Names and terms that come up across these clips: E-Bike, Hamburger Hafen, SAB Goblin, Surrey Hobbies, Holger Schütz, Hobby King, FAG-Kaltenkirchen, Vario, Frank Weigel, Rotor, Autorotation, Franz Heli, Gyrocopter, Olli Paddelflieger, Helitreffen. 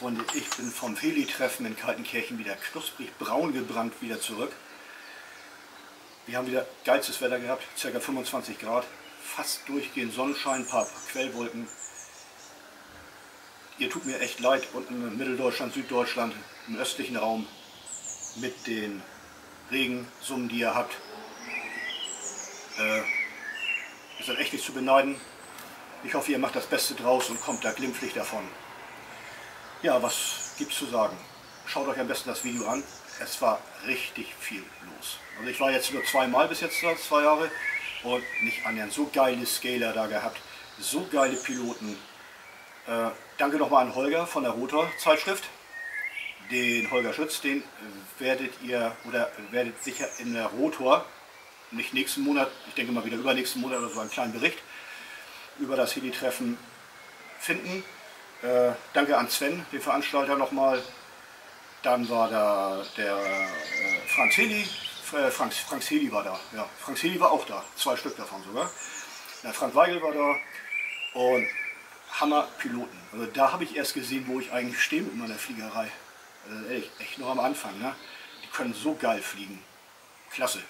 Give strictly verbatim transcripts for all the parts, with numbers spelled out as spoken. Freunde, ich bin vom Helitreffen in Kaltenkirchen wieder knusprig braun gebrannt wieder zurück. Wir haben wieder geilstes Wetter gehabt, ca. fünfundzwanzig Grad, fast durchgehend Sonnenschein, ein paar Quellwolken. Ihr tut mir echt leid, unten in Mitteldeutschland, Süddeutschland, im östlichen Raum mit den Regensummen, die ihr habt. Äh, ihr seid echt nicht zu beneiden. Ich hoffe, ihr macht das Beste draus und kommt da glimpflich davon. Ja, was gibt's zu sagen? Schaut euch am besten das Video an. Es war richtig viel los. Also ich war jetzt nur zweimal bis jetzt, zwei Jahre, und nicht annähernd so geile Scaler da gehabt, so geile Piloten. Äh, danke nochmal an Holger von der Rotor Zeitschrift, den Holger Schütz, den werdet ihr oder werdet sicher in der Rotor, nicht nächsten Monat, ich denke mal wieder übernächsten Monat oder so einen kleinen Bericht über das Helitreffen finden. Äh, danke an Sven, den Veranstalter, nochmal. Dann war da der äh, Franz Heli, äh, Frank, Frank Heli war da, ja, Frank Heli war auch da, zwei Stück davon sogar. Ja, Frank Weigel war da und Hammer Piloten. Also da habe ich erst gesehen, wo ich eigentlich stehe mit meiner Fliegerei. Also ehrlich, echt noch am Anfang, ne? Die können so geil fliegen. Klasse.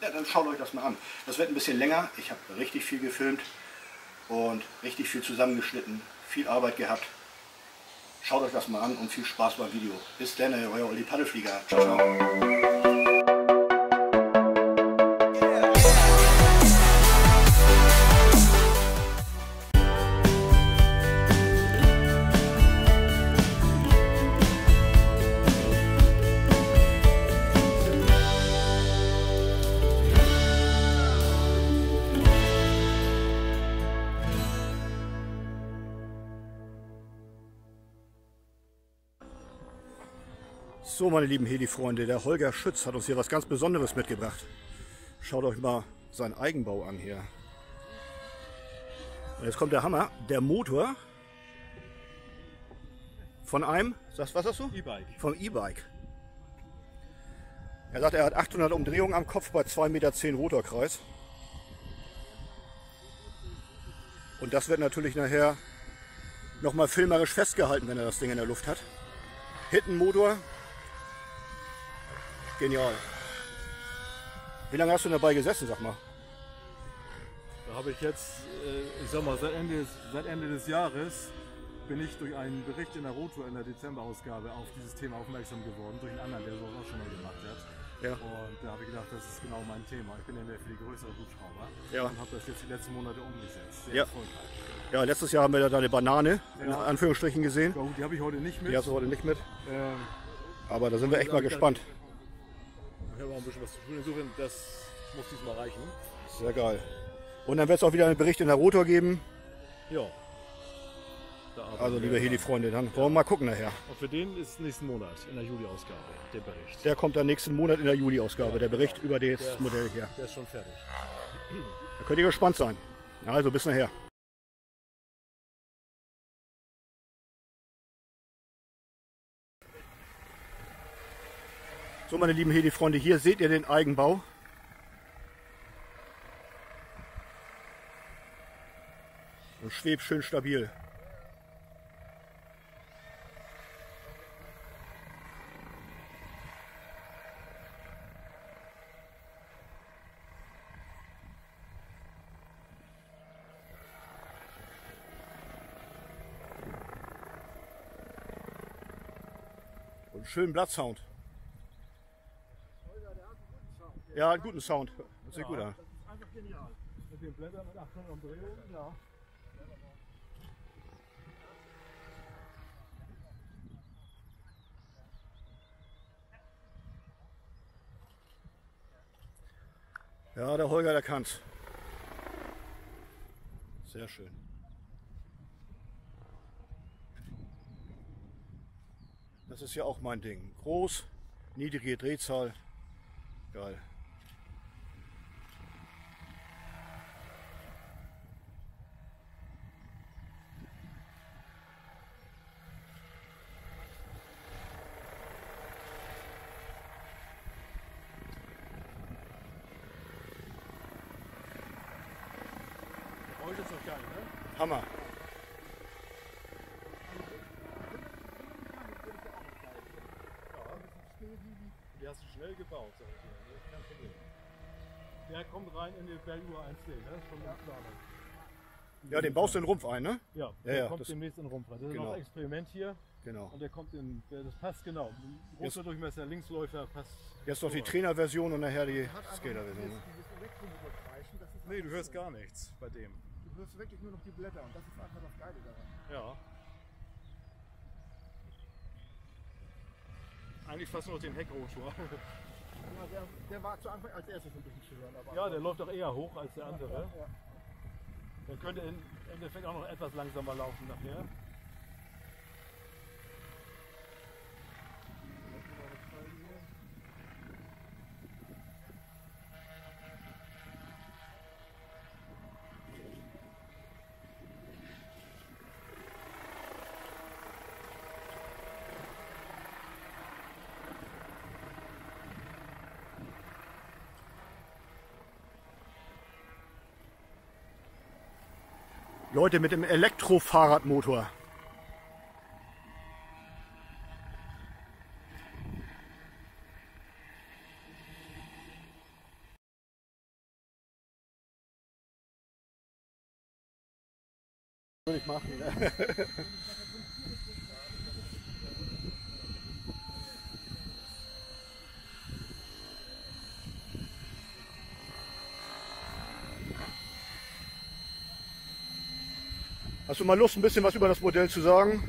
Ja, dann schaut euch das mal an. Das wird ein bisschen länger, ich habe richtig viel gefilmt und richtig viel zusammengeschnitten, viel Arbeit gehabt. Schaut euch das mal an und viel Spaß beim Video. Bis dann, euer Olli Paddelflieger. Ciao, ciao. So, meine lieben Heli-Freunde, der Holger Schütz hat uns hier was ganz Besonderes mitgebracht. Schaut euch mal seinen Eigenbau an hier. Und jetzt kommt der Hammer, der Motor von einem, was sagst du? E-Bike. Vom E-Bike. Er sagt, er hat achthundert Umdrehungen am Kopf bei zwei Komma zehn Meter Rotorkreis. Und das wird natürlich nachher nochmal filmerisch festgehalten, wenn er das Ding in der Luft hat. Hittenmotor. Genial. Wie lange hast du dabei gesessen, sag mal? Da habe ich jetzt, ich sag mal, seit Ende, des, seit Ende des Jahres bin ich durch einen Bericht in der Rotor in der Dezemberausgabe auf dieses Thema aufmerksam geworden, durch einen anderen, der sowas auch schon mal gemacht hat. Ja. Und da habe ich gedacht, das ist genau mein Thema. Ich bin ja mehr für die größere Hubschrauber, ja, und habe das jetzt die letzten Monate umgesetzt. Sehr, ja, erfolgreich. Ja, letztes Jahr haben wir da deine Banane, ja, in Anführungsstrichen, gesehen. Ja, gut, die habe ich heute nicht mit. Die hast du heute nicht mit. Ähm, Aber da sind wir echt mal gespannt. Ein bisschen was zu tun. Insofern, das muss diesmal reichen. Sehr geil. Und dann wird es auch wieder einen Bericht in der Rotor geben. Ja. Also, liebe Heli-Freunde, dann wollen wir mal gucken nachher. Und für den ist nächsten Monat in der Juli-Ausgabe der Bericht. Der kommt dann nächsten Monat in der Juli-Ausgabe, ja, der Bericht, ja, über das der Modell hier. Der ist schon fertig. Da könnt ihr gespannt sein. Also, bis nachher. So, meine lieben Heli-Freunde, hier seht ihr den Eigenbau. Und schwebt schön stabil. Und schönen Blattsound. Ja, einen guten Sound. Das sieht, ja, gut an. Das ist einfach genial. Mit den Blättern mit achthundert Umdrehungen, ja. Ja, der Holger, der kann's. Sehr schön. Das ist ja auch mein Ding. Groß, niedrige Drehzahl. Geil. Hammer. schnell gebaut, sag ich mal. Das ist kein Problem. Der kommt rein in den Bell U H eins D, ne? Von der Planung. Ja, den baust du in den Rumpf ein, ne? Ja, der ja, ja, kommt demnächst in den Rumpf rein. Das ist genau. Noch ein Experiment hier. Genau. Und der kommt in, das passt genau. Großer Durchmesser, Linksläufer, passt. Jetzt noch die Trainerversion und nachher die Skaterversion. Ne? Nee, du hörst gar nichts bei dem. Du hörst wirklich nur noch die Blätter und das ist einfach das Geile daran. Ja. Eigentlich fast nur noch den Heckrotor. Ja, der, der war zu Anfang als erstes ein bisschen schwer, aber ja, der läuft doch eher hoch als der andere. Ja, ja, ja. Der könnte im Endeffekt auch noch etwas langsamer laufen nachher. Leute mit dem Elektrofahrradmotor. Würde ich machen. Ne? Hast du mal Lust, ein bisschen was über das Modell zu sagen?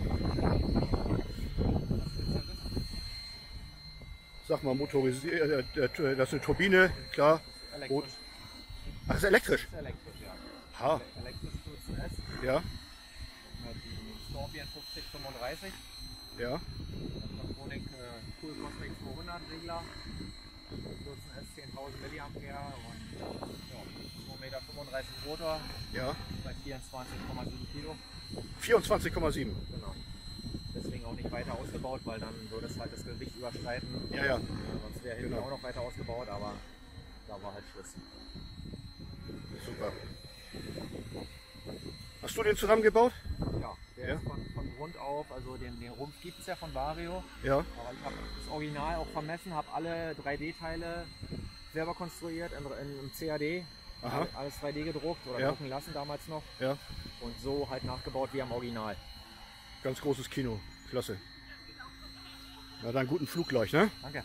Sag mal, motorisiert, das ist eine Turbine, klar. Elektrisch. Ach, ist elektrisch? Das ist elektrisch, ja. Ha. Elektrisch vierzehn S. Ja. Die Scorpion fünfzig fünfunddreißig. Ja. Dann wurde ich Cool Cosmic zweihundert Regler. vierzehn S, zehntausend Milliampere und zwei Komma fünfunddreißig Meter Rotor. Ja. Bei vierundzwanzig Komma sieben Kilo. vierundzwanzig Komma sieben? Genau. Deswegen auch nicht weiter ausgebaut, weil dann würde es halt das Gewicht überschreiten. Ja, ja. Sonst wäre hinten genau. Auch noch weiter ausgebaut, aber da war halt Schluss. Super. Hast du den zusammengebaut? Ja, der ja. Ist von, von Grund auf, also den, den Rumpf gibt es ja von Vario. Ja. Aber ich habe das Original auch vermessen, habe alle drei D Teile selber konstruiert im C A D. Aha. Alles drei D gedruckt oder ja. Drucken lassen damals noch. Ja. Und so halt nachgebaut wie am Original. Ganz großes Kino, klasse. Na dann guten Flug gleich, ne? Danke.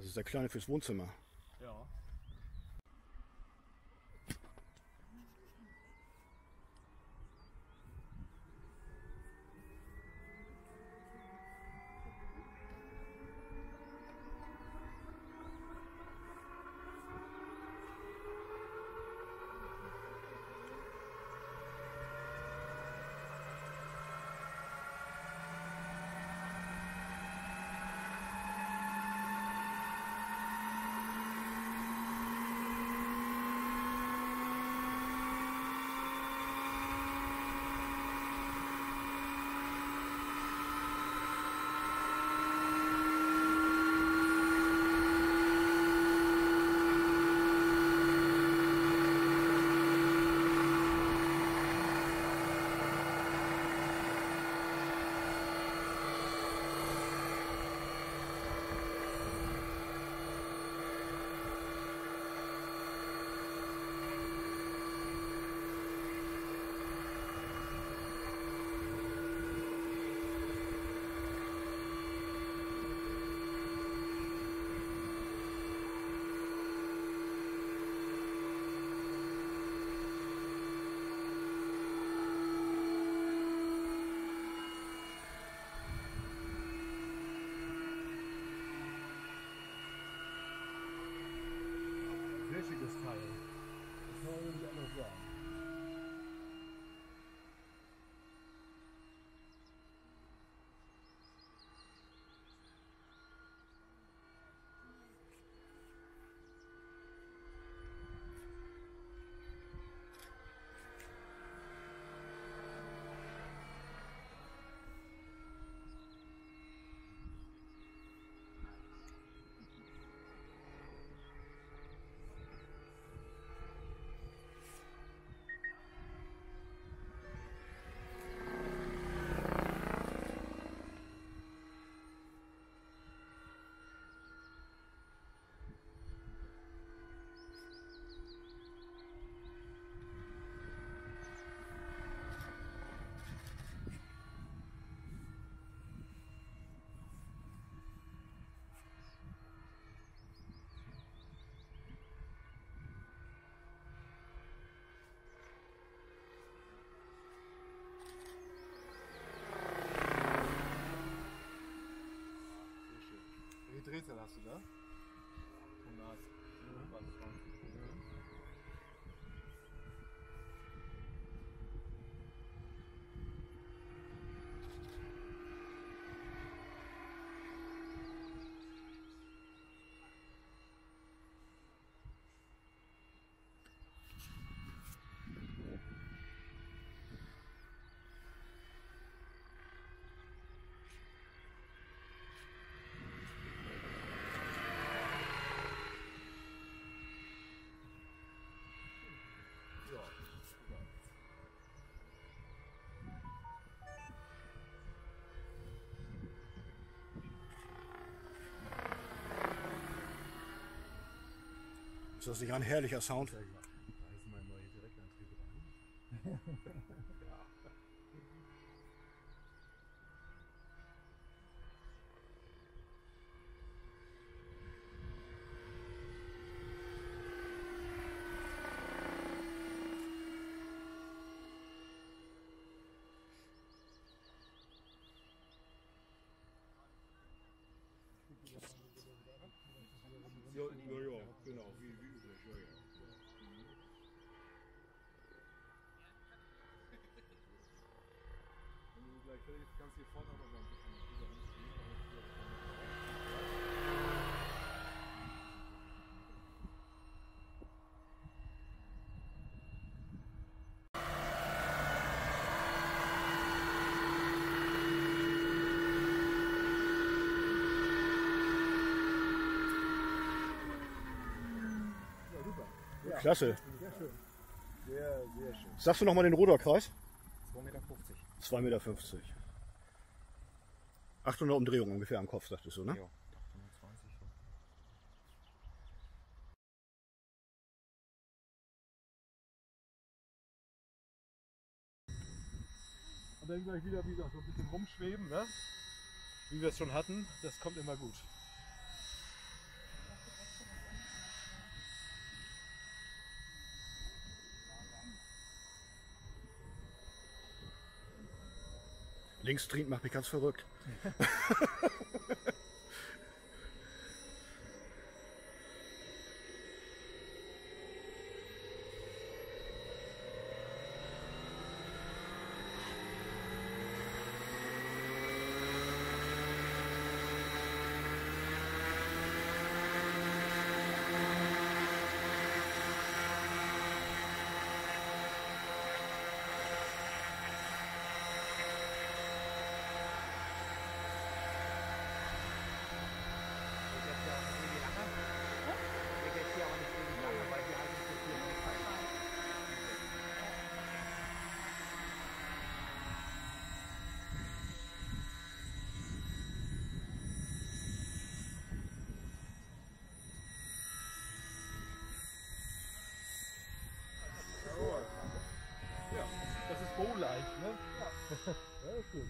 Das ist der kleine fürs Wohnzimmer. Ja. Flächiges Teil. Das kann man nicht anders sagen. Drehzahl hast du da? hundertzwanzig. Ist das nicht ein herrlicher Sound? Da ist mein neuer Direktantrieb dran. Ja. Ja, ja, ja, genau, wie, wie üblich, ja, ja. Wenn du gleich fertig bist, kannst du hier vorne noch mal ein Klasse. Sehr schön. Sehr, sehr schön. Sagst du nochmal den Rotorkreis? zwei Komma fünfzig Meter. zwei Komma fünfzig Meter. achthundert Umdrehungen ungefähr am Kopf, sagtest du, ne? Ja. Und dann gleich wieder, wie gesagt, so ein bisschen rumschweben, ne? Wie wir es schon hatten, das kommt immer gut. Linkstrieb macht mich ganz verrückt. Leicht, ne? Ja. Ja, ist gut.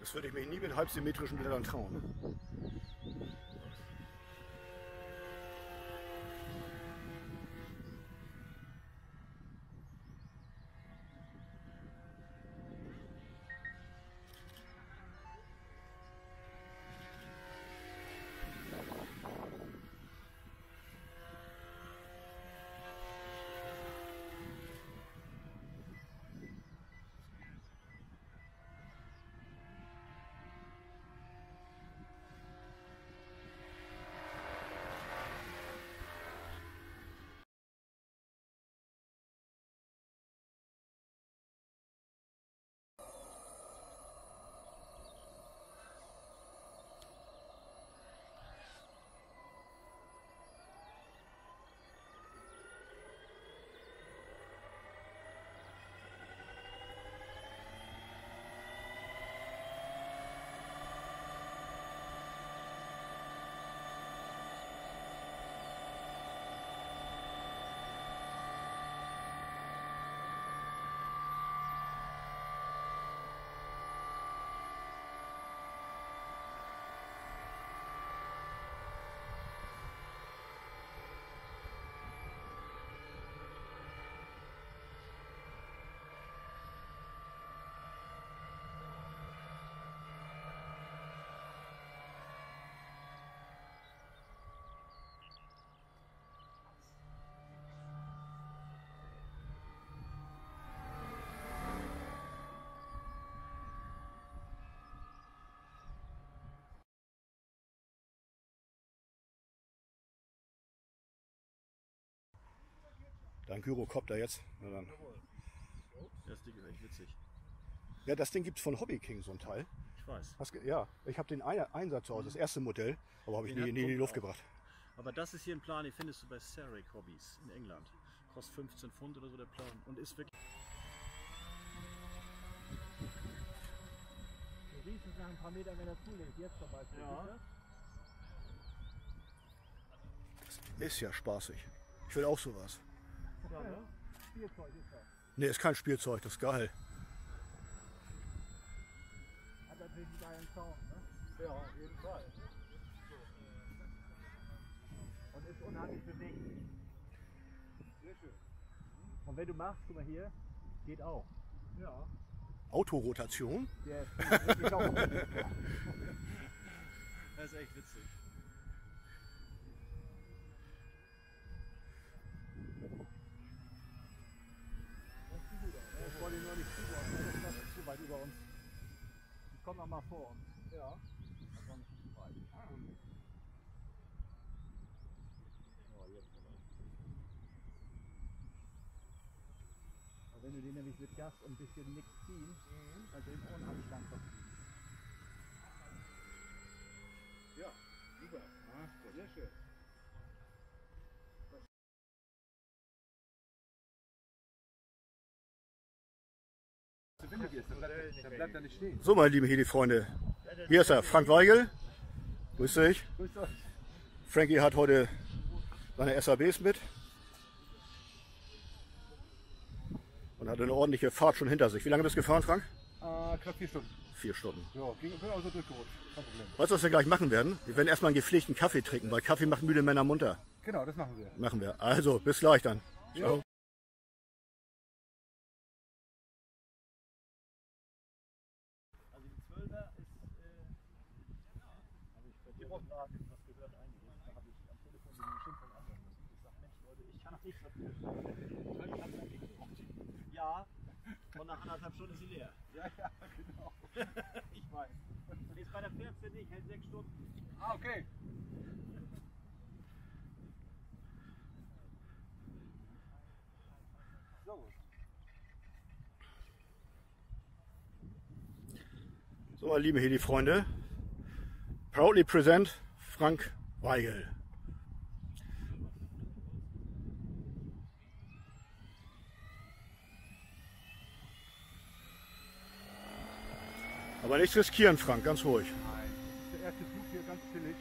Das würde ich mich nie mit halb symmetrischen Blättern trauen. Dein Gyrocopter jetzt. Ja, dann. Das Ding ist echt witzig. Ja, das Ding gibt es von Hobby King, so ein Teil. Ich weiß. Was, ja, ich habe den Einsatz zu Hause, das erste Modell, aber habe ich nie, nie in die Luft auch. gebracht. Aber das ist hier ein Plan, den findest du bei Surrey Hobbies in England. Kostet fünfzehn Pfund oder so der Plan und ist wirklich... Du siehst es nach ein paar Metern, wenn er zulegt, jetzt zum Beispiel. Ja. Das ist ja spaßig. Ich will auch sowas. Ja, ne? Spielzeug ist das. Ne, ist kein Spielzeug, das ist geil. Hat natürlich einen geilen Sound, ne? Ja, auf jeden Fall. Und ist unheimlich beweglich. Sehr schön. Und wenn du machst, guck mal hier, geht auch. Ja. Autorotation? Ja, das geht auch. Das ist echt witzig. Ich wollte ihn noch nicht zu, das ist zu weit über uns. Ich komme noch mal vor uns. Ja. Das war nicht zu weit. Ah. Oh, jetzt. Aber wenn du den nämlich mit Gas und ein bisschen nichts ziehen, mhm. kannst du den ohne Abstand verziehen. Ja, super. Ja, sehr schön. Ist, dann bleibt, dann bleibt er nicht stehen. So, meine lieben Heli-Freunde, hier ist er, Frank Weigel. Grüß dich. Grüß euch. Frankie hat heute seine S A Bs mit und hat eine ordentliche Fahrt schon hinter sich. Wie lange bist du gefahren, Frank? Äh, knapp vier Stunden. Vier Stunden. Ja, ging also durchgerutscht. Kein Problem. Weißt du, was wir gleich machen werden? Wir werden erstmal einen gepflegten Kaffee trinken, weil Kaffee macht müde Männer munter. Genau, das machen wir. Machen wir. Also, bis gleich dann. Ciao. Ja. Ja, und nach anderthalb Stunden ist sie leer. Ja, ja, genau. Ich weiß. Und jetzt bei der vierzehn nicht, hält sechs Stunden. Ah, okay. So. So, meine lieben Heli-Freunde, proudly present Frank Weigel. Aber nichts riskieren, Frank, ganz ruhig. Nein, das ist der erste Flug hier, ganz chillig,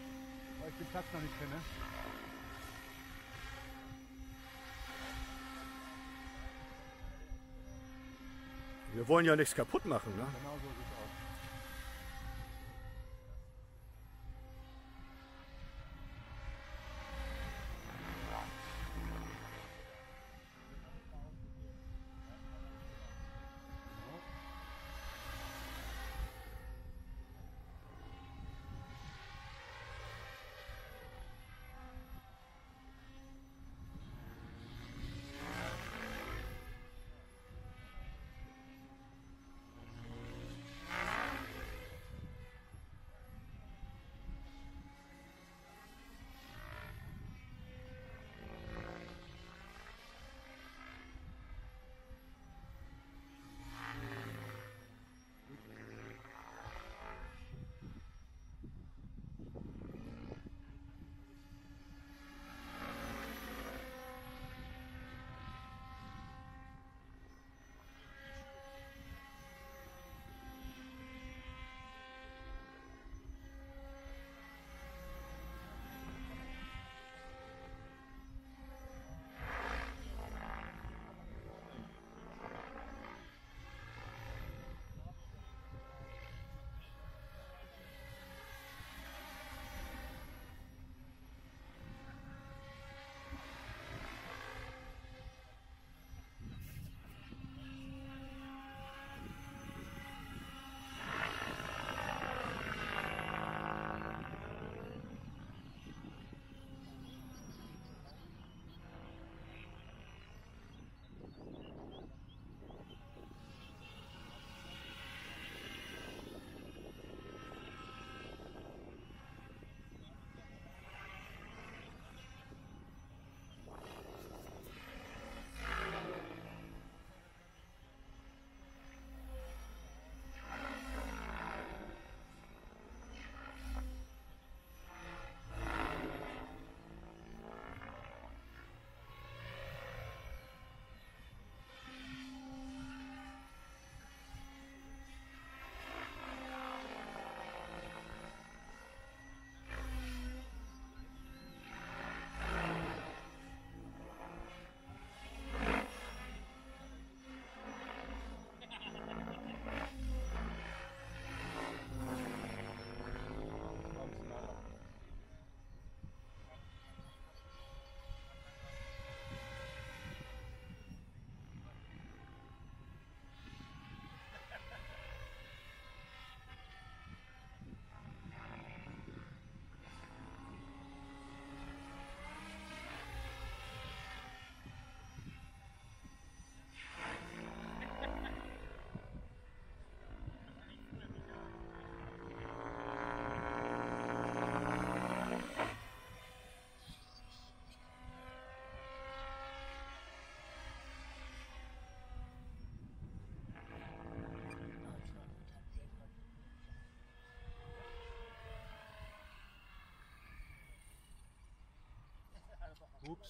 weil ich den Platz noch nicht kenne. Wir wollen ja nichts kaputt machen, ne? Genau so sieht es aus. Ups.